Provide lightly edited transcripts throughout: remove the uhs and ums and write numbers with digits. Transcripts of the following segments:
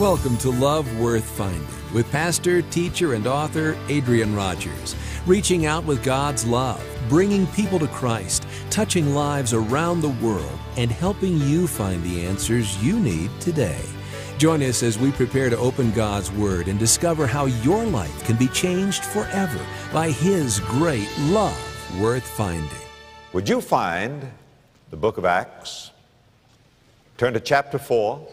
Welcome to Love Worth Finding with pastor, teacher, and author Adrian Rogers. Reaching out with God's love, bringing people to Christ, touching lives around the world, and helping you find the answers you need today. Join us as we prepare to open God's Word and discover how your life can be changed forever by His great love worth finding. Would you find the book of Acts? Turn to chapter 4.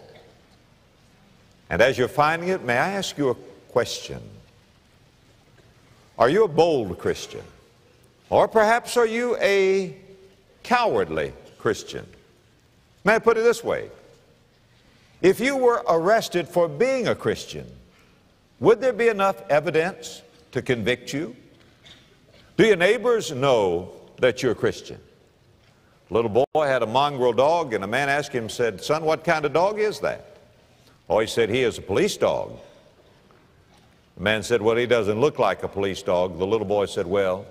And as you're finding it, may I ask you a question? Are you a bold Christian? Or perhaps are you a cowardly Christian? May I put it this way? If you were arrested for being a Christian, would there be enough evidence to convict you? Do your neighbors know that you're a Christian? A little boy had a mongrel dog, and a man asked him, said, "Son, what kind of dog is that?" Oh, he said, "He is a police dog." The man said, "Well, he doesn't look like a police dog." The little boy said, "Well,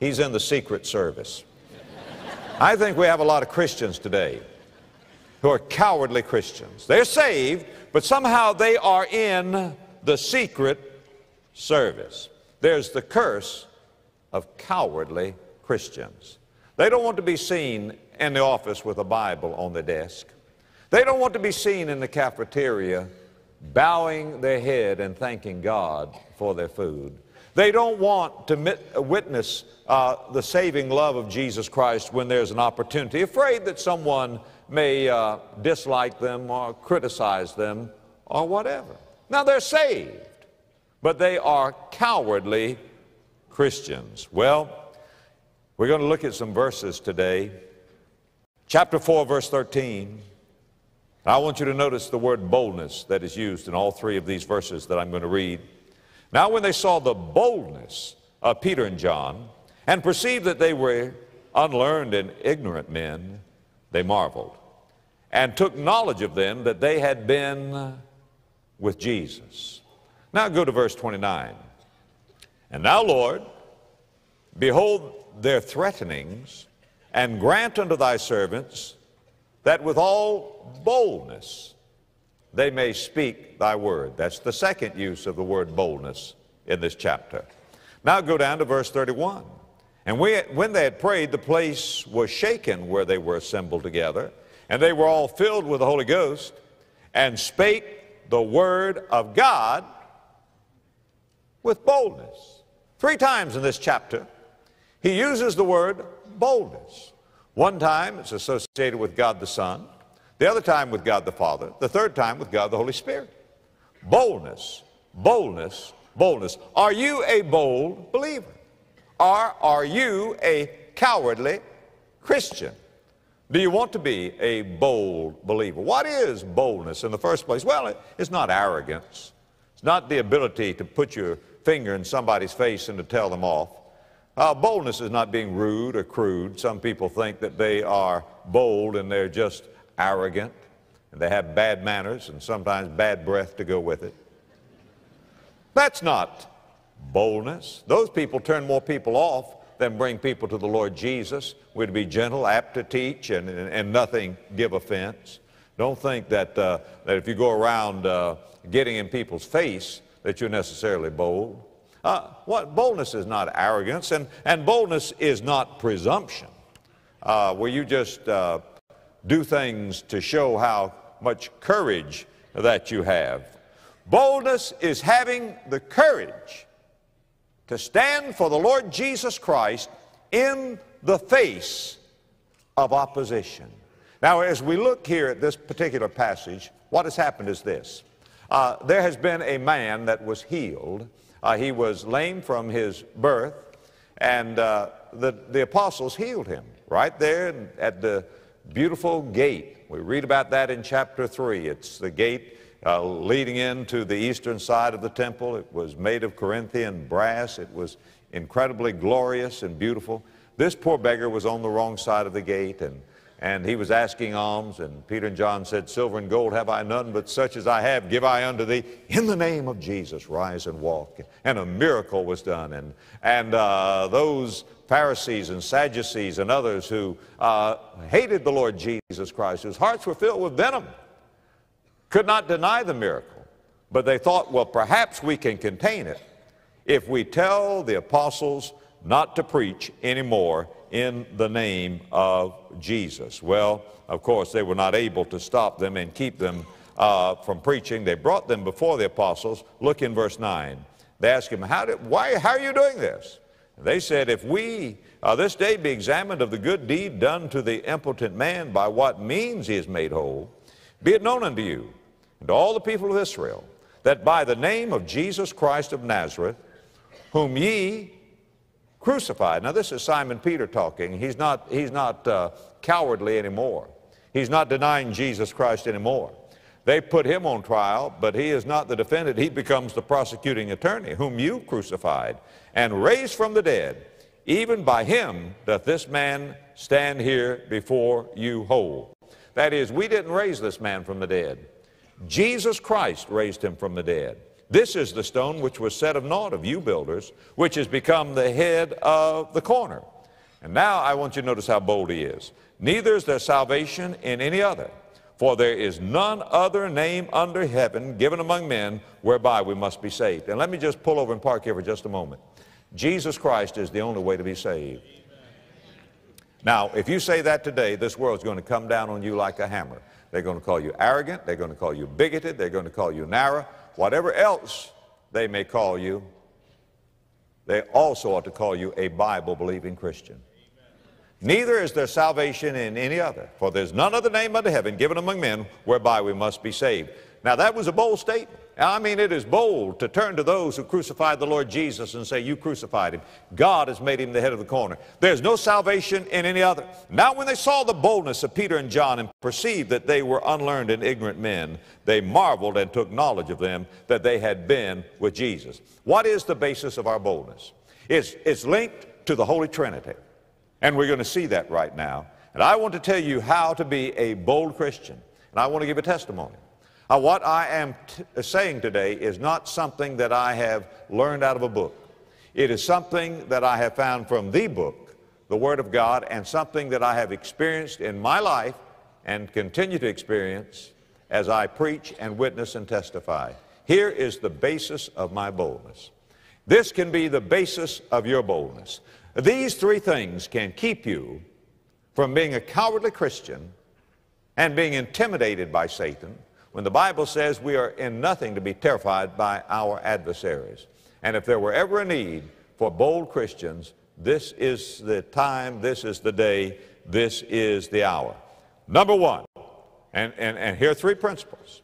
he's in the Secret Service." I think we have a lot of Christians today who are cowardly Christians. They're saved, but somehow they are in the Secret Service. There's the curse of cowardly Christians. They don't want to be seen in the office with a Bible on the desk. They don't want to be seen in the cafeteria bowing their head and thanking God for their food. They don't want to witness the saving love of Jesus Christ when there's an opportunity, afraid that someone may dislike them or criticize them or whatever. Now, they're saved, but they are cowardly Christians. Well, we're going to look at some verses today. Chapter 4, verse 13. I want you to notice the word boldness that is used in all three of these verses that I'm going to read. Now when they saw the boldness of Peter and John and perceived that they were unlearned and ignorant men, they marveled and took knowledge of them that they had been with Jesus. Now go to verse 29. And now, Lord, behold their threatenings, and grant unto thy servants that with all boldness they may speak thy word. That's the second use of the word boldness in this chapter. Now go down to verse 31. And when they had prayed, the place was shaken where they were assembled together, and they were all filled with the Holy Ghost, and spake the word of God with boldness. Three times in this chapter, he uses the word boldness. One time, it's associated with God the Son. The other time with God the Father. The third time with God the Holy Spirit. Boldness, boldness, boldness. Are you a bold believer? Or are you a cowardly Christian? Do you want to be a bold believer? What is boldness in the first place? Well, it's not arrogance. It's not the ability to put your finger in somebody's face and to tell them off. Boldness is not being rude or crude. Some people think that they are bold and they're just arrogant, and they have bad manners and sometimes bad breath to go with it. That's not boldness. Those people turn more people off than bring people to the Lord Jesus. We're to be gentle, apt to teach, and nothing give offense. Don't think that if you go around getting in people's face that you're necessarily bold. Boldness is not arrogance, and boldness is not presumption, where you just do things to show how much courage that you have. Boldness is having the courage to stand for the Lord Jesus Christ in the face of opposition. Now, as we look here at this particular passage, what has happened is this. There has been a man that was healed. He was lame from his birth, and the apostles healed him right there at the beautiful gate. We read about that in chapter 3. It's the gate leading into the eastern side of the temple. It was made of Corinthian brass. It was incredibly glorious and beautiful. This poor beggar was on the wrong side of the gate, and he was asking alms, and Peter and John said, "Silver and gold have I none, but such as I have give I unto thee. In the name of Jesus, rise and walk." And a miracle was done, and those Pharisees and Sadducees and others who hated the Lord Jesus Christ, whose hearts were filled with venom, could not deny the miracle. But they thought, well, perhaps we can contain it if we tell the apostles not to preach anymore in the name of Jesus. Well, of course, they were not able to stop them and keep them from preaching. They brought them before the apostles. Look in verse 9. They asked him, how are you doing this? And they said, if we this day be examined of the good deed done to the impotent man, by what means he is made whole, be it known unto you and to all the people of Israel, that by the name of Jesus Christ of Nazareth, whom ye crucified. Now this is Simon Peter talking. He's not cowardly anymore. He's not denying Jesus Christ anymore. They put him on trial, but he is not the defendant. He becomes the prosecuting attorney, whom you crucified and raised from the dead. Even by him doth this man stand here before you whole. That is, we didn't raise this man from the dead. Jesus Christ raised him from the dead. This is the stone which was set of naught of you builders, which has become the head of the corner. And now I want you to notice how bold he is. Neither is there salvation in any other, for there is none other name under heaven given among men whereby we must be saved. And let me just pull over and park here for just a moment. Jesus Christ is the only way to be saved. Now, if you say that today, this world's going to come down on you like a hammer. They're going to call you arrogant. They're going to call you bigoted. They're going to call you narrow. Whatever else they may call you, they also ought to call you a Bible-believing Christian. Neither is there salvation in any other, for there's none other name under heaven given among men whereby we must be saved. Now that was a bold statement. I mean, it is bold to turn to those who crucified the Lord Jesus and say, you crucified him. God has made him the head of the corner. There's no salvation in any other. Now when they saw the boldness of Peter and John and perceived that they were unlearned and ignorant men, they marveled and took knowledge of them that they had been with Jesus. What is the basis of our boldness? It's linked to the Holy Trinity. And we're going to see that right now. And I want to tell you how to be a bold Christian. And I want to give a testimony. What I am saying today is not something that I have learned out of a book. It is something that I have found from the book, the Word of God, and something that I have experienced in my life and continue to experience as I preach and witness and testify. Here is the basis of my boldness. This can be the basis of your boldness. These three things can keep you from being a cowardly Christian and being intimidated by Satan, when the Bible says we are in nothing to be terrified by our adversaries. And if there were ever a need for bold Christians, this is the time, this is the day, this is the hour. Number one, and here are three principles.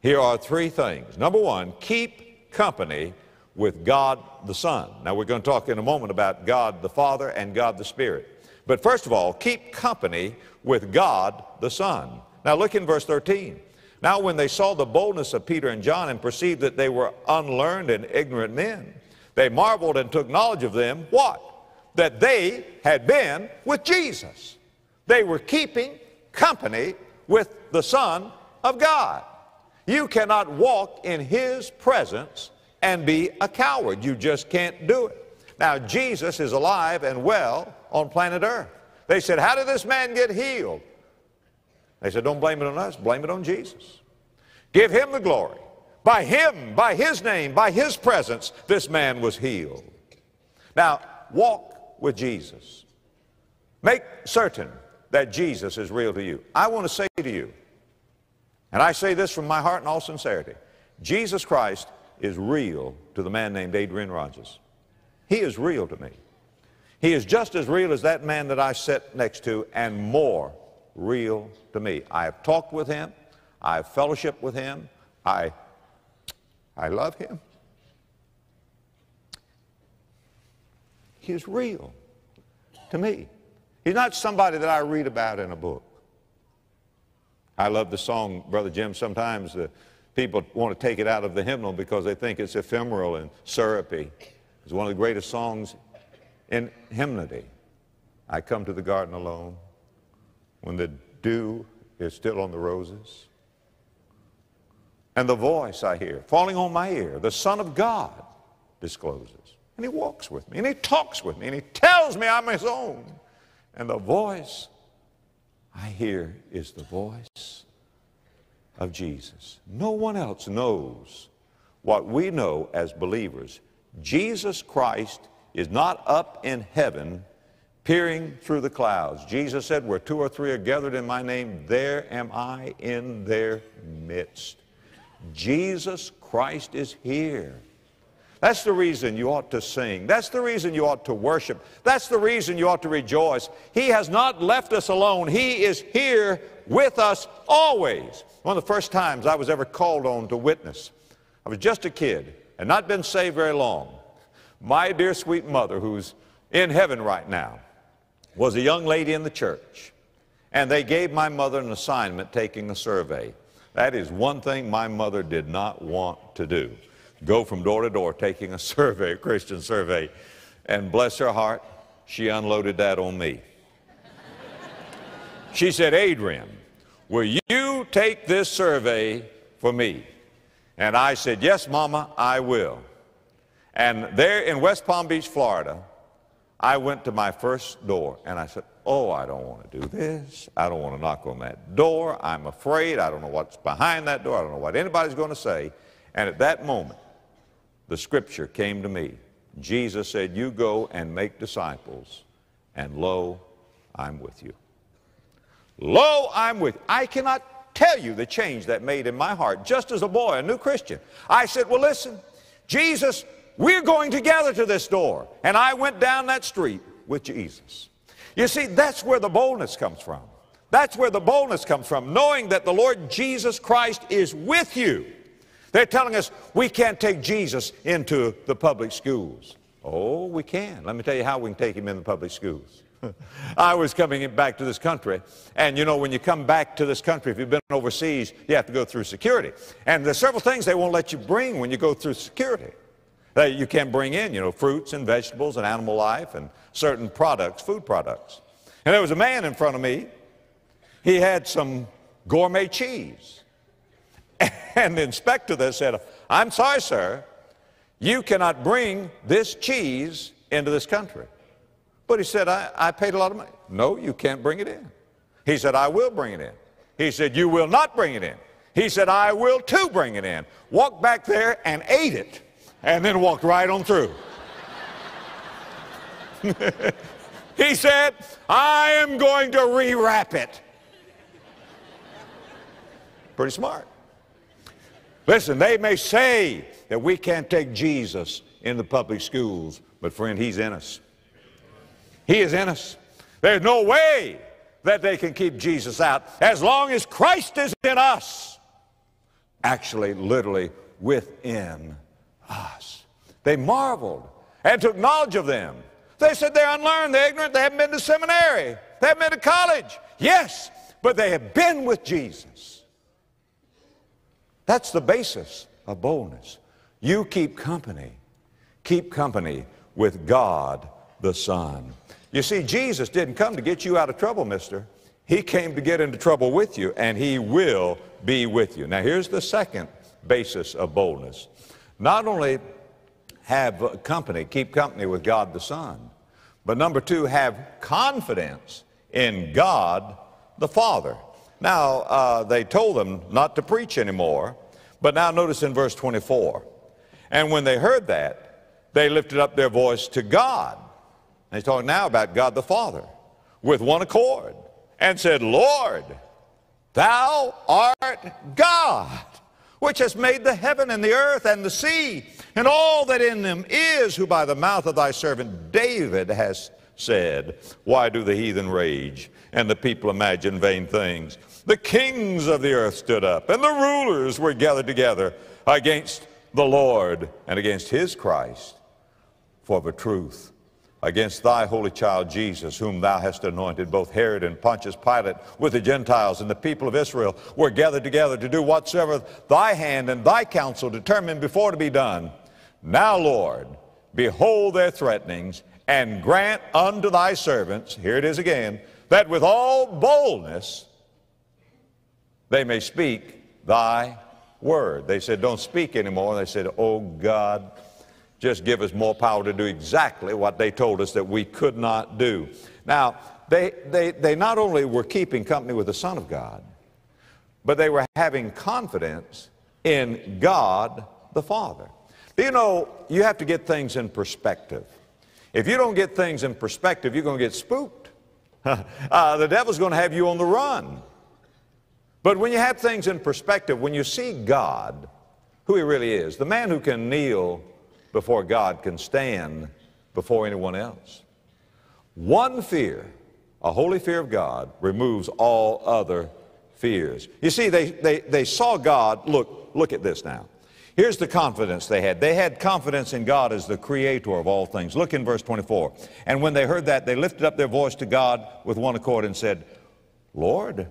Here are three things. Number one, keep company with God the Son. Now we're going to talk in a moment about God the Father and God the Spirit. But first of all, keep company with God the Son. Now look in verse 13. Now when they saw the boldness of Peter and John and perceived that they were unlearned and ignorant men, they marveled and took knowledge of them, what? That they had been with Jesus. They were keeping company with the Son of God. You cannot walk in His presence and be a coward. You just can't do it. Now Jesus is alive and well on planet Earth. They said, how did this man get healed? They said, don't blame it on us, blame it on Jesus. Give Him the glory. By Him, by His name, by His presence, this man was healed. Now, walk with Jesus. Make certain that Jesus is real to you. I want to say to you, and I say this from my heart in all sincerity, Jesus Christ is real to the man named Adrian Rogers. He is real to me. He is just as real as that man that I sat next to, and more real to me. I have talked with him. I have fellowship with him. I love him. He is real to me. He's not somebody that I read about in a book. I love the song, Brother Jim. Sometimes the people want to take it out of the hymnal because they think it's ephemeral and syrupy. It's one of the greatest songs in hymnody. I come to the garden alone, when the dew is still on the roses, and the voice I hear falling on my ear, the Son of God discloses. And He walks with me, and He talks with me, and He tells me I'm His own. And the voice I hear is the voice of Jesus. No one else knows what we know as believers. Jesus Christ is not up in heaven peering through the clouds. Jesus said, where two or three are gathered in my name, there am I in their midst. Jesus Christ is here. That's the reason you ought to sing. That's the reason you ought to worship. That's the reason you ought to rejoice. He has not left us alone. He is here with us always. One of the first times I was ever called on to witness, I was just a kid and not been saved very long. My dear sweet mother, who's in heaven right now, was a young lady in the church, and they gave my mother an assignment taking a survey. That is one thing my mother did not want to do. Go from door to door taking a survey, a Christian survey. And bless her heart, she unloaded that on me. She said, Adrian, will you take this survey for me? And I said, yes, Mama, I will. And there in West Palm Beach, Florida, I went to my first door and I said, oh, I don't want to do this. I don't want to knock on that door. I'm afraid. I don't know what's behind that door. I don't know what anybody's going to say. And at that moment, the scripture came to me. Jesus said, you go and make disciples, and lo, I'm with you. Lo, I'm with you. I cannot tell you the change that made in my heart, just as a boy, a new Christian. I said, well, listen, Jesus, we're going together to this door. And I went down that street with Jesus. You see, that's where the boldness comes from. That's where the boldness comes from, knowing that the Lord Jesus Christ is with you. They're telling us we can't take Jesus into the public schools. Oh, we can. Let me tell you how we can take him in the public schools. I was coming back to this country, and you know, when you come back to this country, if you've been overseas, you have to go through security. And there's several things they won't let you bring when you go through security. You can't bring in, you know, fruits and vegetables and animal life and certain products, food products. And there was a man in front of me. He had some gourmet cheese. And the inspector there said, I'm sorry, sir, you cannot bring this cheese into this country. But he said, I paid a lot of money. No, you can't bring it in. He said, I will bring it in. He said, you will not bring it in. He said, I will too bring it in. Walked back there and ate it, and then walked right on through. He said, I am going to rewrap it. Pretty smart. Listen, they may say that we can't take Jesus in the public schools, but friend, he's in us. He is in us. There's no way that they can keep Jesus out as long as Christ is in us. Actually, literally, within us. They marveled and took knowledge of them. They said they're unlearned, they're ignorant, they haven't been to seminary, they haven't been to college. Yes, but they have been with Jesus. That's the basis of boldness. You keep company with God the Son. You see, Jesus didn't come to get you out of trouble, mister. He came to get into trouble with you, and he will be with you. Now, here's the second basis of boldness. Not only have company, keep company with God the Son, but number two, have confidence in God the Father. Now, they told them not to preach anymore, but now notice in verse 24. And when they heard that, they lifted up their voice to God. And he's talking now about God the Father, with one accord, and said, Lord, thou art God, which has made the heaven and the earth and the sea and all that in them is, who by the mouth of thy servant David has said, why do the heathen rage and the people imagine vain things? The kings of the earth stood up, and the rulers were gathered together against the Lord and against his Christ. For the truth, against thy holy child Jesus, whom thou hast anointed, both Herod and Pontius Pilate with the Gentiles and the people of Israel were gathered together to do whatsoever thy hand and thy counsel determined before to be done. Now, Lord, behold their threatenings, and grant unto thy servants, here it is again, that with all boldness they may speak thy word. They said, don't speak anymore. They said, oh God, just give us more power to do exactly what they told us that we could not do. Now, they not only were keeping company with the Son of God, but they were having confidence in God the Father. Do you know, you have to get things in perspective. If you don't get things in perspective, you're going to get spooked. The devil's going to have you on the run. But when you have things in perspective, when you see God, who He really is, the man who can kneel before God can stand before anyone else. One fear, a holy fear of God, removes all other fears. You see, they saw God. Look at this now. Here's the confidence they had. They had confidence in God as the creator of all things. Look in verse 24. And when they heard that, they lifted up their voice to God with one accord and said, Lord,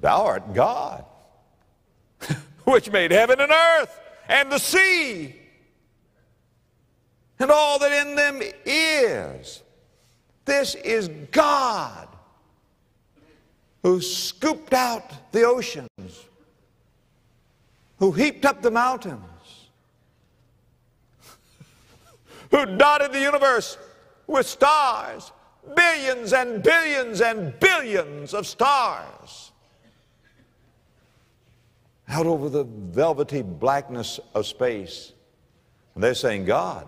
Thou art God, which made heaven and earth and the sea and all that in them is. This is God who scooped out the oceans, who heaped up the mountains, who dotted the universe with stars, billions and billions and billions of stars, out over the velvety blackness of space. And they're saying, God,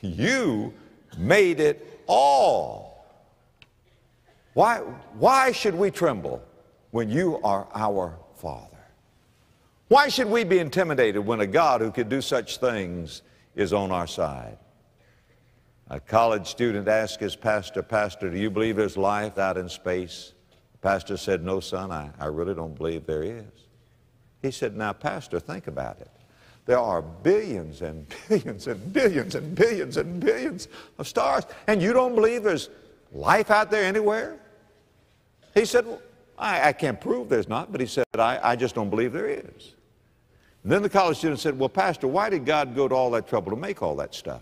You made it all. Why should we tremble when You are our Father? Why should we be intimidated when a God who could do such things is on our side? A college student asked his pastor, Pastor, do you believe there's life out in space? The pastor said, no, son, I really don't believe there is. He said, now, Pastor, think about it. There are billions and billions and billions and billions and billions of stars, and you don't believe there's life out there anywhere? He said, well, I can't prove there's not, but he said, I just don't believe there is. And then the college student said, well, Pastor, why did God go to all that trouble to make all that stuff?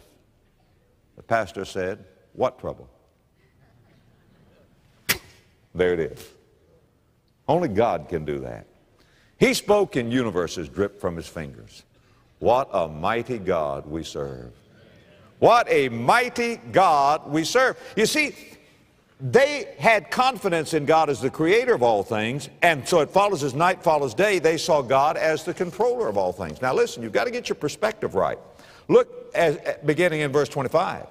The pastor said, what trouble? There it is. Only God can do that. He spoke and universes dripped from His fingers. What a mighty God we serve. What a mighty God we serve. You see, they had confidence in God as the creator of all things, and so it follows as night follows day, they saw God as the controller of all things. Now listen, you've got to get your perspective right. Look, beginning in verse 25.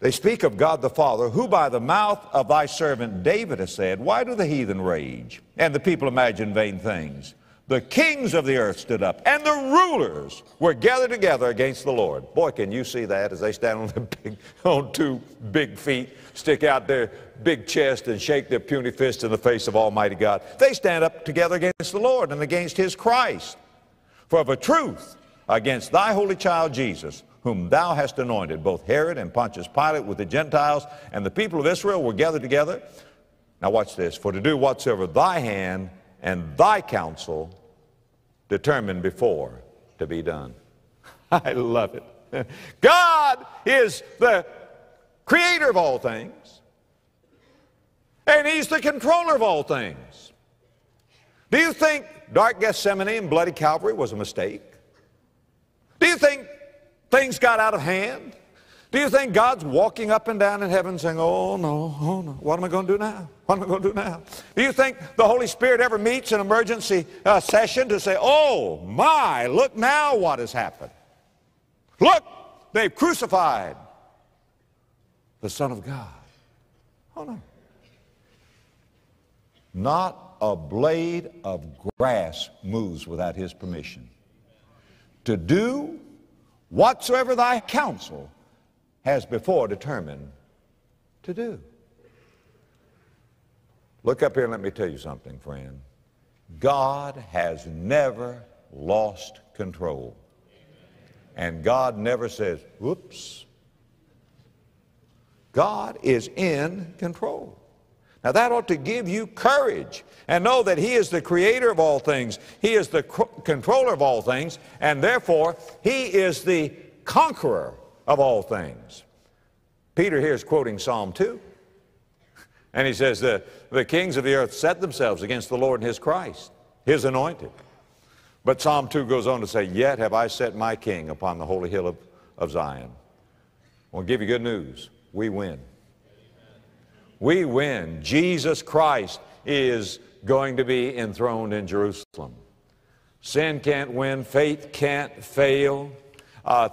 They speak of God the Father, who by the mouth of Thy servant David has said, why do the heathen rage, and the people imagine vain things? The kings of the earth stood up, and the rulers were gathered together against the Lord. Boy, can you see that as they stand on two big feet, stick out their big chest, and shake their puny fist in the face of Almighty God. They stand up together against the Lord and against His Christ. For of a truth, against Thy holy child Jesus, whom Thou hast anointed, both Herod and Pontius Pilate with the Gentiles, and the people of Israel were gathered together. Now watch this. For to do whatsoever Thy hand and Thy counsel determined before to be done. I love it. God is the creator of all things, and He's the controller of all things. Do you think dark Gethsemane and bloody Calvary was a mistake? Do you think things got out of hand? Do you think God's walking up and down in heaven saying, oh no, what am I going to do now? What am I going to do now? Do you think the Holy Spirit ever meets an emergency session to say, oh my, look now what has happened. Look, they've crucified the Son of God. Oh no. Not a blade of grass moves without His permission. To do whatsoever Thy counsel has before determined to do. Look up here and let me tell you something, friend. God has never lost control. And God never says, whoops. God is in control. Now that ought to give you courage and know that He is the creator of all things. He is the controller of all things, and therefore He is the conqueror of all things. Peter here is quoting Psalm 2. And he says, the kings of the earth set themselves against the Lord and His Christ, His anointed. But Psalm 2 goes on to say, yet have I set my king upon the holy hill of Zion. I want to give you good news. We win. We win. Jesus Christ is going to be enthroned in Jerusalem. Sin can't win. Faith can't fail.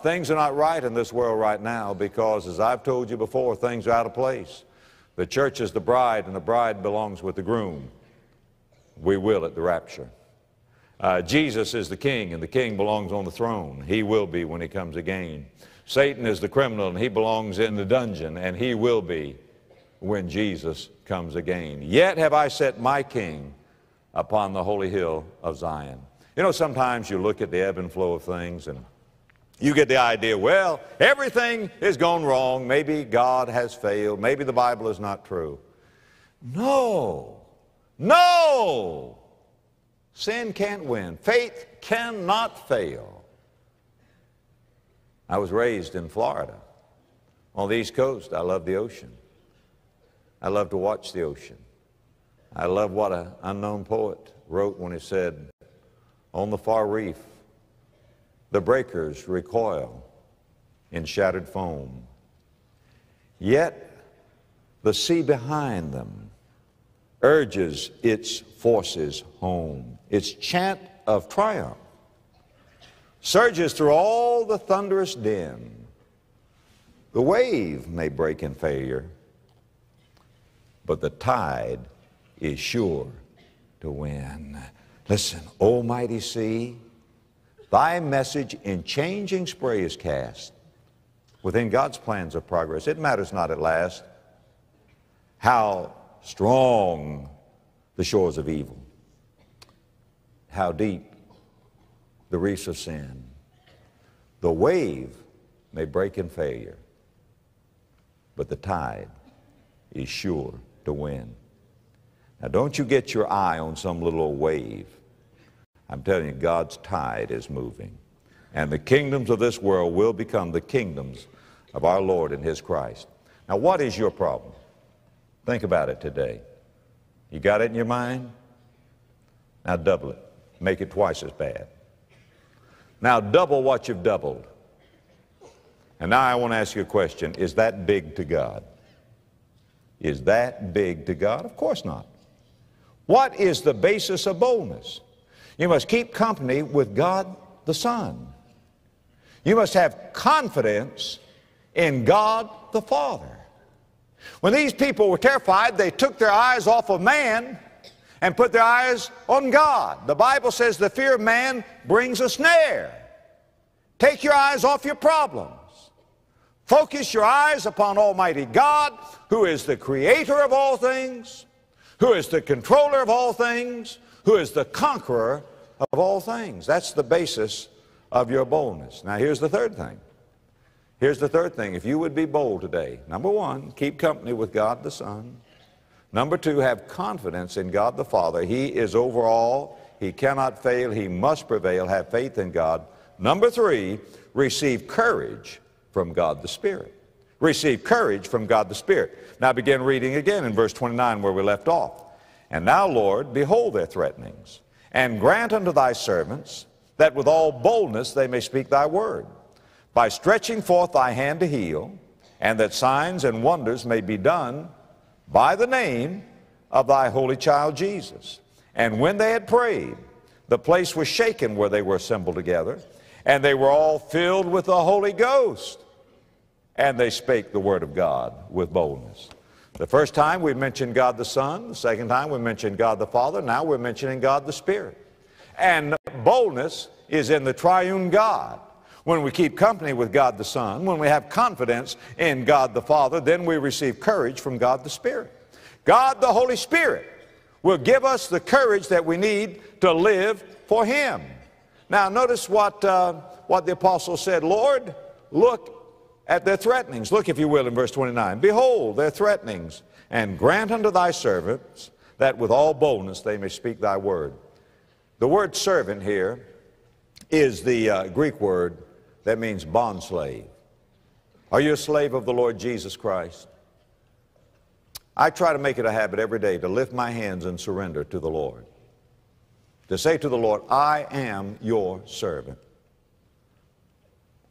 Things are not right in this world right now because, as I've told you before, things are out of place. The church is the bride, and the bride belongs with the groom. We will at the rapture. Jesus is the king, and the king belongs on the throne. He will be when he comes again. Satan is the criminal, and he belongs in the dungeon, and he will be when Jesus comes again. Yet have I set my king upon the holy hill of Zion. You know, sometimes you look at the ebb and flow of things, and you get the idea, well, everything is gone wrong. Maybe God has failed. Maybe the Bible is not true. No. No! Sin can't win. Faith cannot fail. I was raised in Florida, on the East Coast. I love the ocean. I love to watch the ocean. I love what an unknown poet wrote when he said, on the far reef, the breakers recoil in shattered foam. Yet the sea behind them urges its forces home. Its chant of triumph surges through all the thunderous din. The wave may break in failure, but the tide is sure to win. Listen, O mighty sea, thy message in changing spray is cast within God's plans of progress. It matters not at last how strong the shores of evil, how deep the reefs of sin. The wave may break in failure, but the tide is sure to win. Now, don't you get your eye on some little old wave. I'm telling you, God's tide is moving, and the kingdoms of this world will become the kingdoms of our Lord and His Christ. Now, what is your problem? Think about it today. You got it in your mind? Now double it. Make it twice as bad. Now double what you've doubled. And now I want to ask you a question. Is that big to God? Is that big to God? Of course not. What is the basis of boldness? You must keep company with God the Son. You must have confidence in God the Father. When these people were terrified, they took their eyes off of man and put their eyes on God. The Bible says the fear of man brings a snare. Take your eyes off your problems. Focus your eyes upon Almighty God, who is the creator of all things, who is the controller of all things, who is the conqueror of all things. That's the basis of your boldness. Now, here's the third thing. Here's the third thing. If you would be bold today, number one, keep company with God the Son. Number two, have confidence in God the Father. He is over all. He cannot fail. He must prevail. Have faith in God. Number three, receive courage from God the Spirit. Receive courage from God the Spirit. Now begin reading again in verse 29 where we left off. And now, Lord, behold their threatenings, and grant unto thy servants that with all boldness they may speak thy word, by stretching forth thy hand to heal, and that signs and wonders may be done by the name of thy holy child Jesus. And when they had prayed, the place was shaken where they were assembled together, and they were all filled with the Holy Ghost, and they spake the word of God with boldness. The first time we mentioned God the Son, the second time we mentioned God the Father, now we're mentioning God the Spirit. And boldness is in the triune God. When we keep company with God the Son, when we have confidence in God the Father, then we receive courage from God the Spirit. God the Holy Spirit will give us the courage that we need to live for Him. Now notice what the apostle said, Lord, look at their threatenings. Look, if you will, in verse 29. Behold their threatenings, and grant unto thy servants that with all boldness they may speak thy word. The word servant here is the Greek word that means bondslave. Are you a slave of the Lord Jesus Christ? I try to make it a habit every day to lift my hands and surrender to the Lord. To say to the Lord, I am your servant.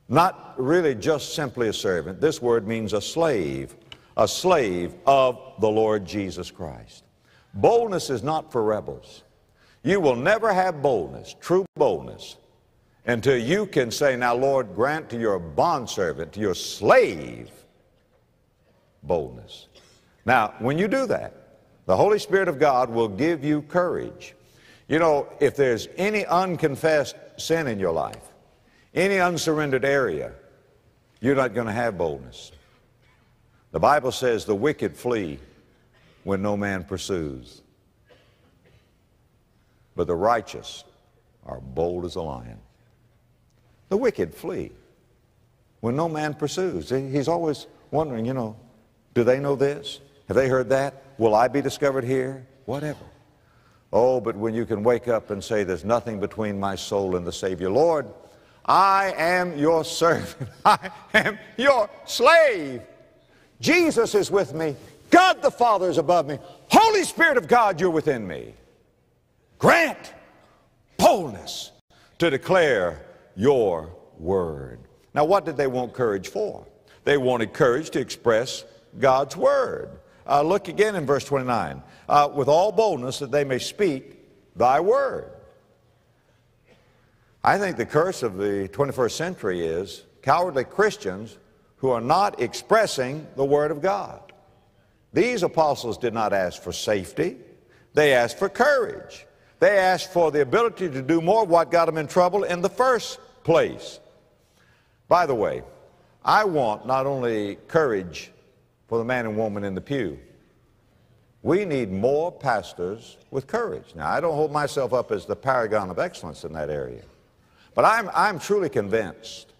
Not really just simply a servant. This word means a slave of the Lord Jesus Christ. Boldness is not for rebels. You will never have boldness, true boldness, until you can say, now, Lord, grant to your bondservant, to your slave, boldness. Now, when you do that, the Holy Spirit of God will give you courage. You know, if there's any unconfessed sin in your life, any unsurrendered area, you're not going to have boldness. The Bible says the wicked flee when no man pursues, but the righteous are bold as a lion. The wicked flee when no man pursues. He's always wondering, you know, do they know this? Have they heard that? Will I be discovered here? Whatever. Oh, but when you can wake up and say, there's nothing between my soul and the Savior. Lord, I am your servant. I am your slave. Jesus is with me. God the Father is above me. Holy Spirit of God, you're within me. Grant boldness to declare your word. Now, what did they want courage for? They wanted courage to express God's word. Look again in verse 29. With all boldness that they may speak thy word. I think the curse of the 21st century is cowardly Christians who are not expressing the word of God. These apostles did not ask for safety. They asked for courage. They asked for the ability to do more of what got them in trouble in the first place. By the way, I want not only courage for the man and woman in the pew. We need more pastors with courage. Now, I don't hold myself up as the paragon of excellence in that area, but I'm truly convinced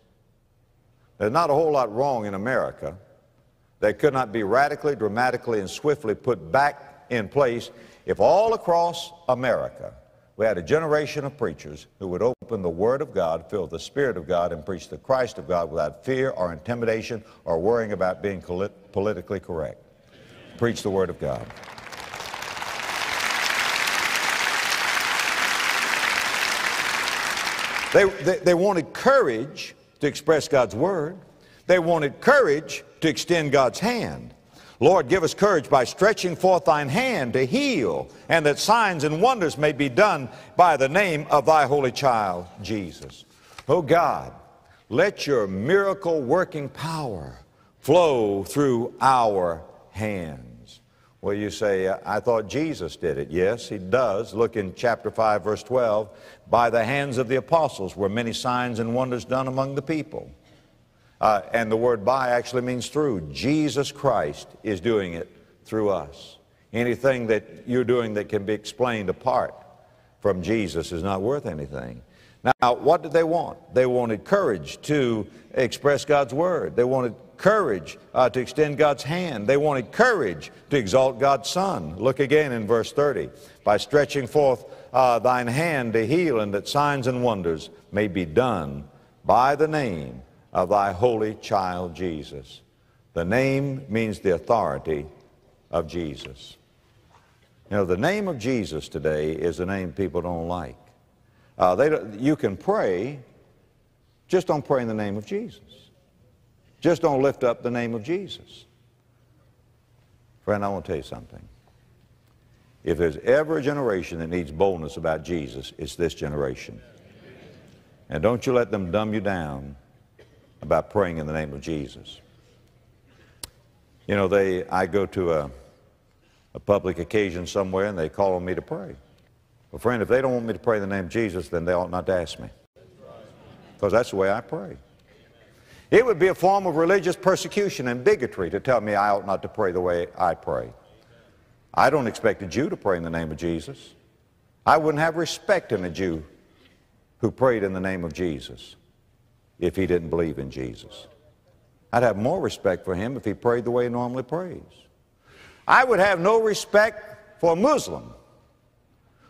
there's not a whole lot wrong in America that could not be radically, dramatically, and swiftly put back in place if all across America we had a generation of preachers who would open the Word of God, fill the Spirit of God, and preach the Christ of God without fear or intimidation or worrying about being politically correct. Preach the Word of God. They wanted courage to express God's Word. They wanted courage to extend God's hand. Lord, give us courage by stretching forth thine hand to heal, and that signs and wonders may be done by the name of thy holy child, Jesus. Oh God, let your miracle-working power flow through our hands. Well, you say, I thought Jesus did it. Yes, he does. Look in chapter 5, verse 12. By the hands of the apostles were many signs and wonders done among the people. And the word by actually means through. Jesus Christ is doing it through us. Anything that you're doing that can be explained apart from Jesus is not worth anything. Now, what did they want? They wanted courage to express God's word. They wanted courage to extend God's hand. They wanted courage to exalt God's Son. Look again in verse 30. By stretching forth thine hand to heal, and that signs and wonders may be done by the name of thy holy child Jesus. The name means the authority of Jesus. You know, the name of Jesus today is a name people don't like. You can pray, just don't pray in the name of Jesus. Just don't lift up the name of Jesus. Friend, I want to tell you something. If there's ever a generation that needs boldness about Jesus, it's this generation. And don't you let them dumb you down about praying in the name of Jesus. You know, I go to a public occasion somewhere and they call on me to pray. Well, friend, if they don't want me to pray in the name of Jesus, then they ought not to ask me, because that's the way I pray. It would be a form of religious persecution and bigotry to tell me I ought not to pray the way I pray. I don't expect a Jew to pray in the name of Jesus. I wouldn't have respect in a Jew who prayed in the name of Jesus if he didn't believe in Jesus. I'd have more respect for him if he prayed the way he normally prays. I would have no respect for a Muslim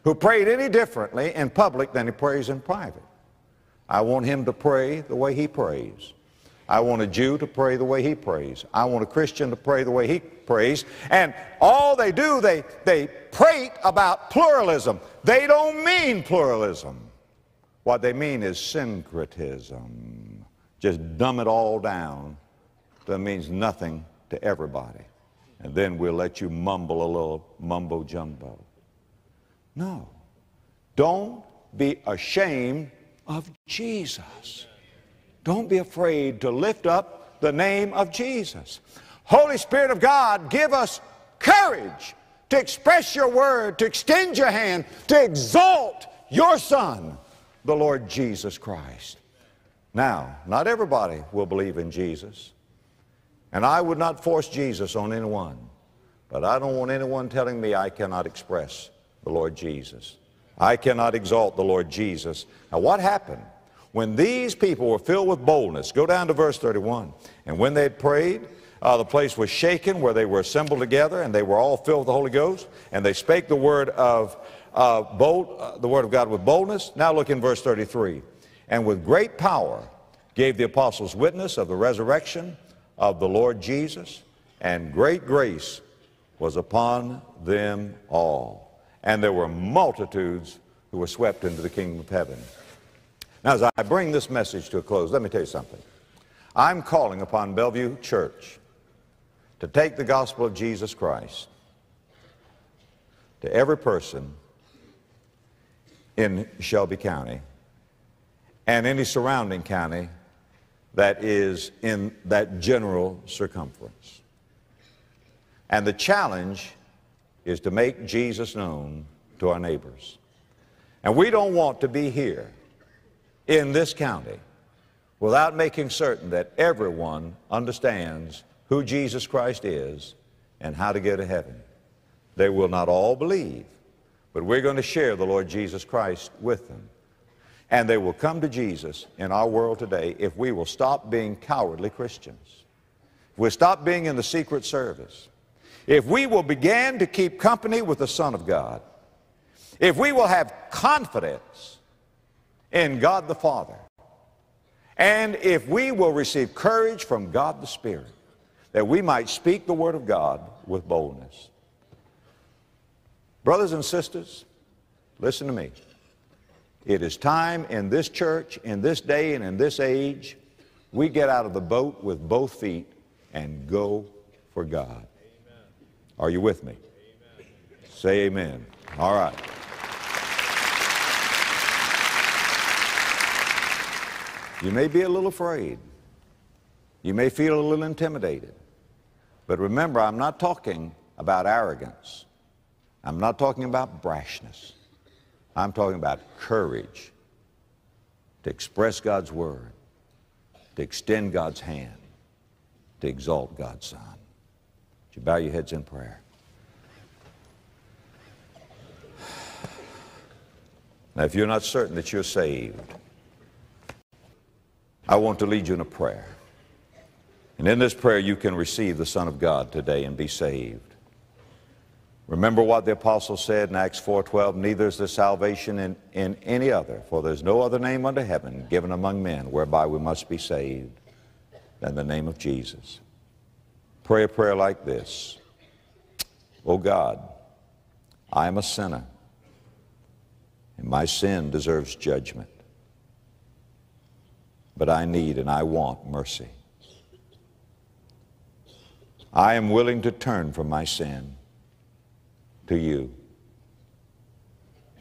who prayed any differently in public than he prays in private. I want him to pray the way he prays. I want a Jew to pray the way he prays. I want a Christian to pray the way he prays. And all they do, they prate about pluralism. They don't mean pluralism. What they mean is syncretism. Just dumb it all down. That means nothing to everybody. and then we'll let you mumble a little mumbo jumbo. No. Don't be ashamed of Jesus. Don't be afraid to lift up the name of Jesus. Holy Spirit of God, give us courage to express your word, to extend your hand, to exalt your Son, the Lord Jesus Christ. Now, not everybody will believe in Jesus, and I would not force Jesus on anyone, but I don't want anyone telling me I cannot express the Lord Jesus. I cannot exalt the Lord Jesus. Now, what happened? When these people were filled with boldness, go down to verse 31, and when they had prayed, the place was shaken where they were assembled together, and they were all filled with the Holy Ghost, and they spake the word of the word of God with boldness. Now look in verse 33. And with great power gave the apostles witness of the resurrection of the Lord Jesus, and great grace was upon them all. And there were multitudes who were swept into the kingdom of heaven. Now, as I bring this message to a close, let me tell you something. I'm calling upon Bellevue Church to take the gospel of Jesus Christ to every person in Shelby County and any surrounding county that is in that general circumference. And the challenge is to make Jesus known to our neighbors. And we don't want to be here in this county without making certain that everyone understands who Jesus Christ is and how to go to heaven. They will not all believe, but we're going to share the Lord Jesus Christ with them. And they will come to Jesus in our world today if we will stop being cowardly Christians. If we'll stop being in the secret service. If we will begin to keep company with the Son of God. If we will have confidence in God the Father. And if we will receive courage from God the Spirit, that we might speak the Word of God with boldness. Brothers and sisters, listen to me. It is time in this church, in this day, and in this age, we get out of the boat with both feet and go for God. Amen. Are you with me? Amen. Say amen. All right. You may be a little afraid. You may feel a little intimidated. But remember, I'm not talking about arrogance. I'm not talking about brashness. I'm talking about courage to express God's word, to extend God's hand, to exalt God's Son. Would you bow your heads in prayer? Now, if you're not certain that you're saved, I want to lead you in a prayer. And in this prayer, you can receive the Son of God today and be saved. Remember what the apostle said in Acts 4:12, neither is there salvation in any other, for there's no other name under heaven given among men whereby we must be saved than the name of Jesus. Pray a prayer like this. Oh God, I am a sinner, and my sin deserves judgment. But I need and I want mercy. I am willing to turn from my sin to you.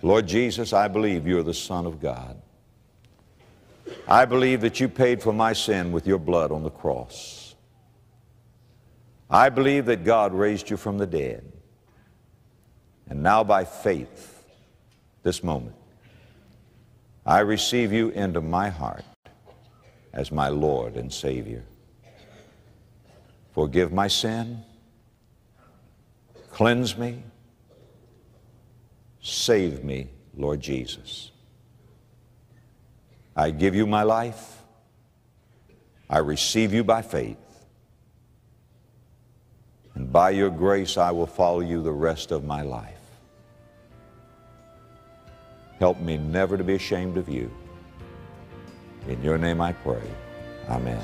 Lord Jesus, I believe you're the Son of God. I believe that you paid for my sin with your blood on the cross. I believe that God raised you from the dead. And now by faith, this moment, I receive you into my heart as my Lord and Savior. Forgive my sin, cleanse me, save me, Lord Jesus. I give you my life. I receive you by faith. And by your grace, I will follow you the rest of my life. Help me never to be ashamed of you. In your name I pray. Amen.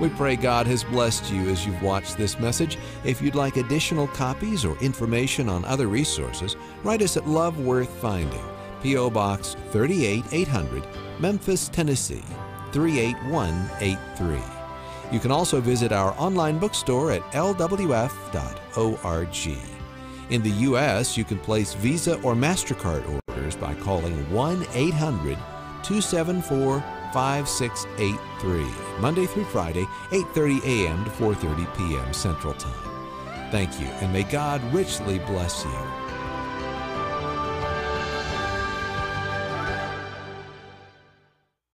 We pray God has blessed you as you've watched this message. If you'd like additional copies or information on other resources, write us at Love Worth Finding, P.O. Box 38800, Memphis, Tennessee 38183. You can also visit our online bookstore at lwf.org. In the U.S., you can place Visa or MasterCard orders by calling 1-800-274-5683, Monday through Friday, 8:30 a.m. to 4:30 p.m. Central Time. Thank you, and may God richly bless you.